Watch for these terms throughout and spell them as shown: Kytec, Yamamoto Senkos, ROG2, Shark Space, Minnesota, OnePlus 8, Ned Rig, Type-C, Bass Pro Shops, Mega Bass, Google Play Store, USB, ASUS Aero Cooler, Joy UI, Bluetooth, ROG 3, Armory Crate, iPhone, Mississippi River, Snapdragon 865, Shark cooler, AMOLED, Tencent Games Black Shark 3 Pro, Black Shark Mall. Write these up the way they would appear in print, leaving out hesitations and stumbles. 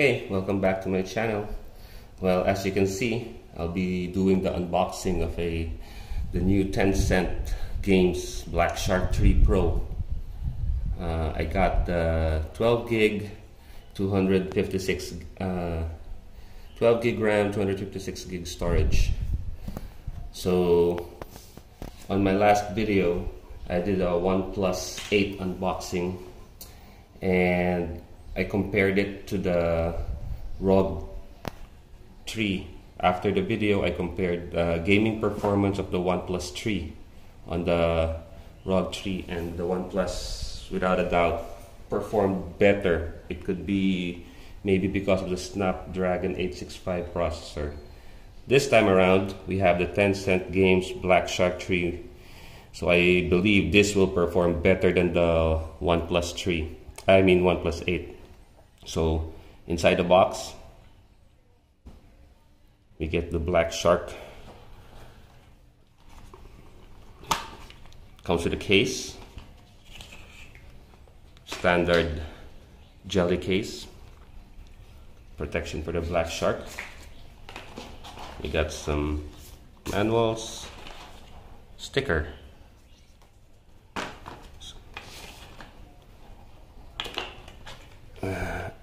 Okay, welcome back to my channel. Well, as you can see, I'll be doing the unboxing of the new Tencent Games Black Shark 3 Pro. I got the 12 gig RAM, 256 gig storage. So on my last video, I did a OnePlus 8 unboxing and I compared it to the ROG 3. After the video, I compared the gaming performance of the OnePlus 3 on the ROG 3, and the OnePlus, without a doubt, performed better. It could be maybe because of the Snapdragon 865 processor. This time around, we have the Tencent Games Black Shark 3. So I believe this will perform better than the OnePlus 8. So inside the box, we get the Black Shark. Comes with a case, standard jelly case, protection for the Black Shark. We got some manuals, sticker,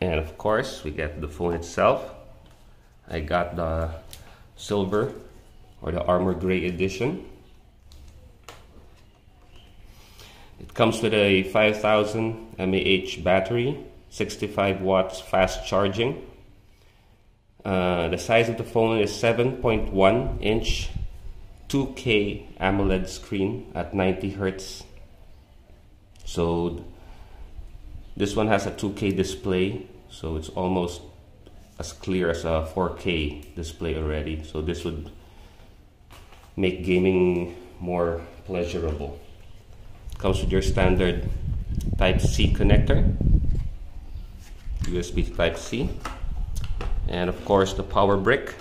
and of course we get the phone itself. I got the silver or the Armory Crate edition. It comes with a 5000 mAh battery, 65 watts fast charging. The size of the phone is 7.1 inch 2K AMOLED screen at 90 Hertz. So this one has a 2K display, so it's almost as clear as a 4K display already. So this would make gaming more pleasurable. Comes with your standard Type-C connector, USB Type-C, and of course the power brick.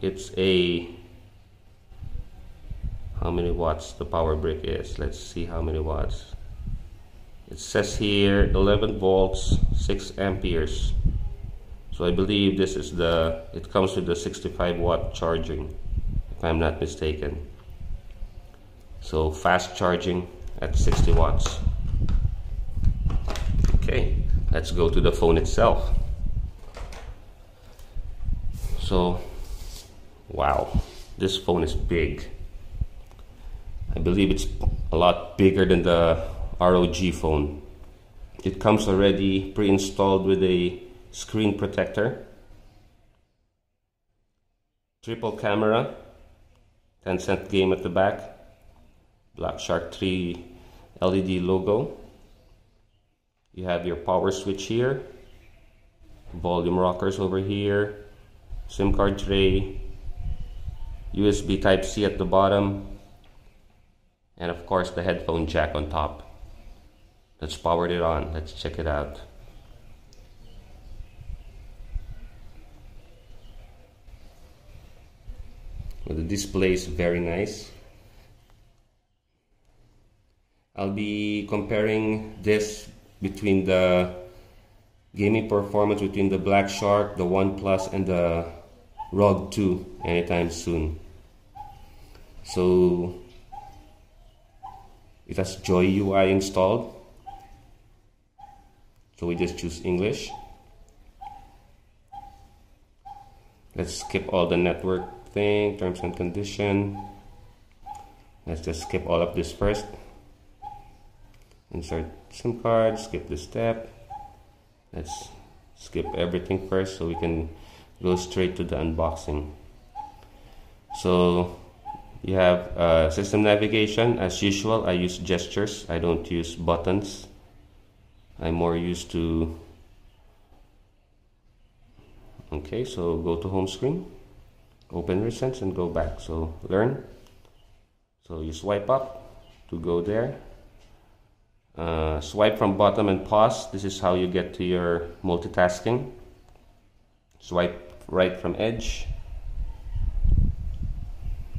It's a, how many watts the power brick is, let's see how many watts. It says here 11 volts, 6 amperes. So I believe this is the, it comes with the 65 watt charging, if I'm not mistaken. So fast charging at 60 watts. Okay, let's go to the phone itself. So, wow, this phone is big. I believe it's a lot bigger than the ROG phone. It comes already pre-installed with a screen protector, triple camera, Tencent game at the back, Black Shark 3 LED logo. You have your power switch here, volume rockers over here, SIM card tray, USB Type-C at the bottom, and of course the headphone jack on top. Let's power it on. Let's check it out. Well, the display is very nice. I'll be comparing this between the gaming performance between the Black Shark, the OnePlus, and the ROG 2 anytime soon. So it has Joy UI installed. So we just choose English. Let's skip all the network thing, terms and condition. Let's just skip all of this first. Insert SIM card, skip this step. Let's skip everything first so we can go straight to the unboxing. So you have system navigation. As usual, I use gestures. I don't use buttons. I'm more used to. Okay, so go to home screen, open recents, and go back. So learn. So you swipe up to go there. Swipe from bottom and pause. This is how you get to your multitasking. Swipe right from edge.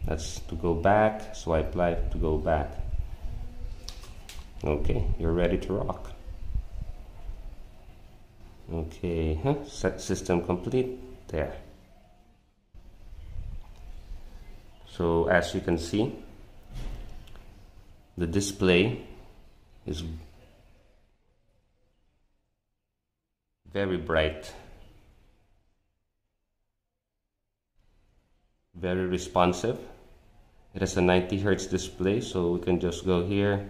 That's to go back. Swipe left to go back. Okay, you're ready to rock. Okay, set system complete there. So as you can see, the display is very bright, very responsive. It has a 90 Hz display, so we can just go here.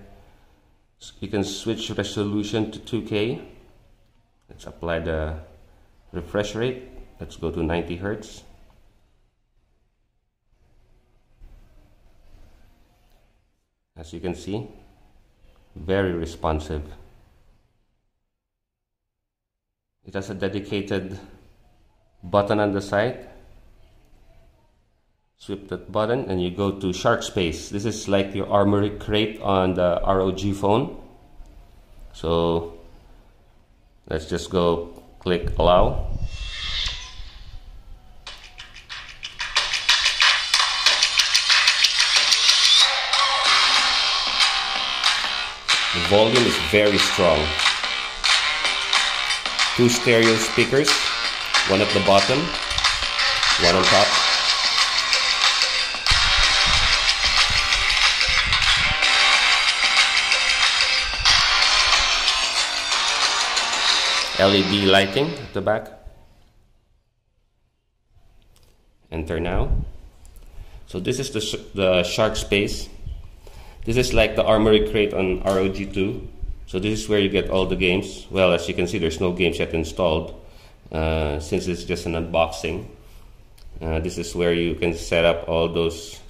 You can switch resolution to 2K. Let's apply the refresh rate. Let's go to 90 Hz. As you can see, very responsive. It has a dedicated button on the side. Swipe that button and you go to Shark Space. This is like your Armory Crate on the ROG phone. So let's just go click allow. The volume is very strong. Two stereo speakers, one at the bottom, one on top. LED lighting at the back. Enter now. So this is the Shark Space. This is like the Armory Crate on ROG2. So this is where you get all the games. Well, as you can see, there's no games yet installed since it's just an unboxing. This is where you can set up all those.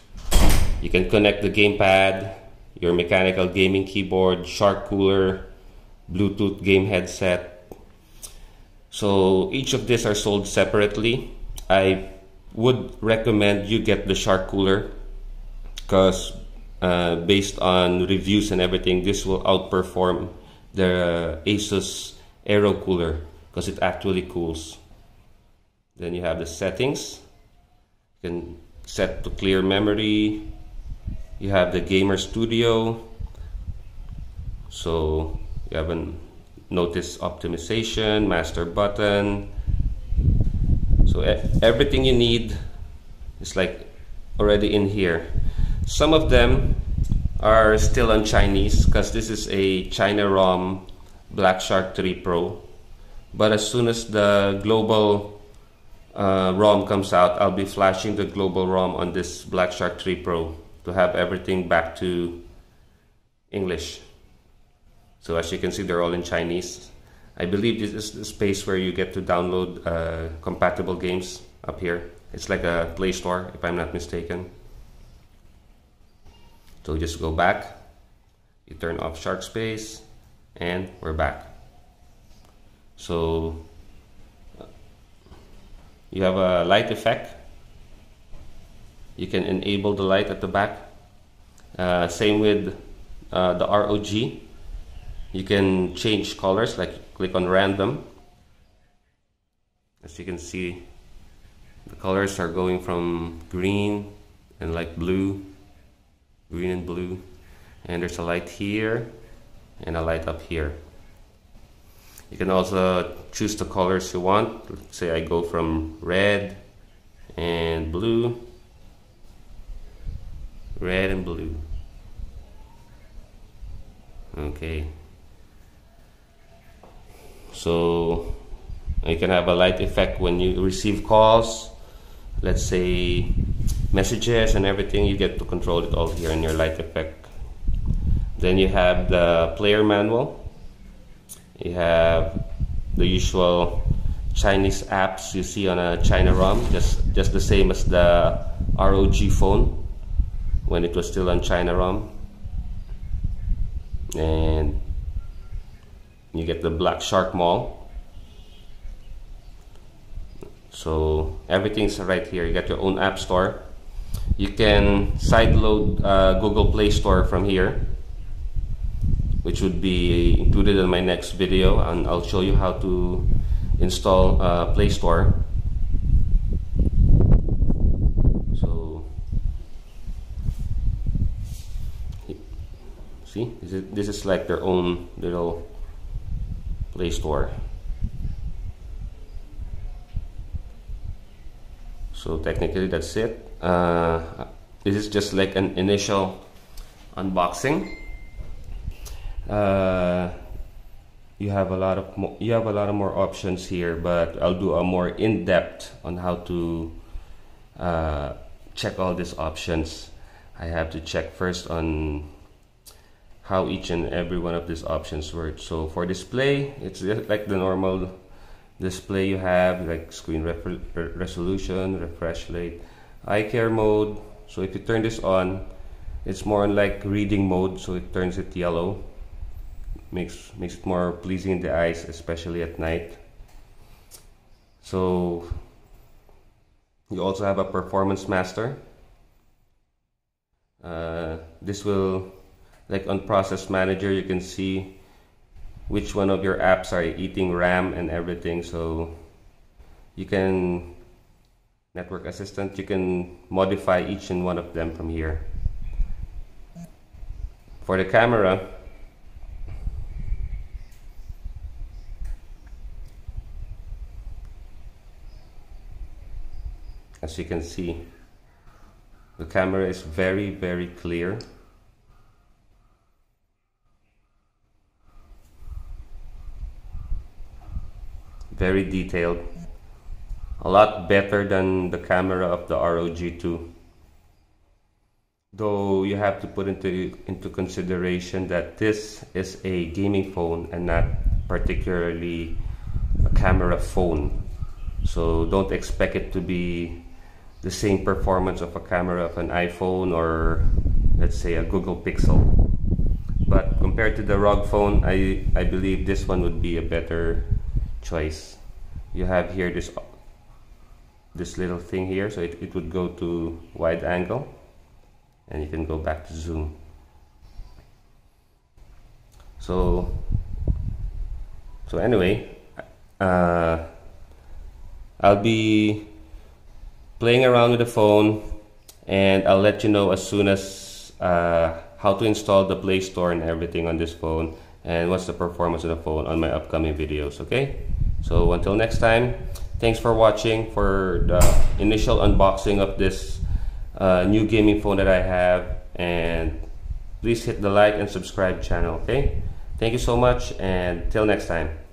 You can connect the gamepad, your mechanical gaming keyboard, Shark cooler, Bluetooth game headset. So each of these are sold separately. I would recommend you get the Shark cooler because based on reviews and everything, this will outperform the ASUS Aero Cooler because it actually cools. Then you have the settings. You can set to clear memory. You have the Gamer Studio. So you have an notice optimization, master button. So everything you need is like already in here. Some of them are still on Chinese because this is a China ROM Black Shark 3 Pro. But as soon as the global ROM comes out, I'll be flashing the global ROM on this Black Shark 3 Pro to have everything back to English. So as you can see, they're all in Chinese. I believe this is the space where you get to download compatible games up here. It's like a Play Store, if I'm not mistaken. So just go back, you turn off Shark Space, and we're back. So you have a light effect. You can enable the light at the back. Same with the ROG. You can change colors, like click on random. As you can see, the colors are going from green and like blue, green and blue. And there's a light here and a light up here. You can also choose the colors you want. Let's say I go from red and blue, red and blue. Okay. So you can have a light effect when you receive calls, let's say messages and everything. You get to control it all here in your light effect. Then you have the player manual. You have the usual Chinese apps you see on a China ROM, just the same as the ROG phone when it was still on China ROM. And you get the Black Shark Mall. So everything's right here. You got your own app store. You can sideload Google Play Store from here, which would be included in my next video, and I'll show you how to install Play Store. So see, this is like their own little Play Store. So technically that's it. This is just like an initial unboxing. You have a lot more options here, but I'll do a more in-depth on how to check all these options. I have to check first on how each and every one of these options work. So for display, it's like the normal display you have, like screen resolution, refresh rate, eye care mode. So if you turn this on, it's more on like reading mode, so it turns it yellow, makes it more pleasing in the eyes, especially at night. So you also have a performance master. This will, like on process manager, you can see which one of your apps are eating RAM and everything. So you can, network assistant, you can modify each and one of them from here. For the camera, as you can see, the camera is very, very clear. Very detailed, a lot better than the camera of the ROG2. Though you have to put into consideration that this is a gaming phone and not particularly a camera phone. So don't expect it to be the same performance of a camera of an iPhone or let's say a Google Pixel. But compared to the ROG phone, I believe this one would be a better choice. You have here this little thing here, so it would go to wide angle and you can go back to zoom. So anyway, I'll be playing around with the phone and I'll let you know as soon as how to install the Play Store and everything on this phone and what's the performance of the phone on my upcoming videos. Okay, so until next time, thanks for watching for the initial unboxing of this new gaming phone that I have, and please hit the like and subscribe channel. Okay, thank you so much and till next time.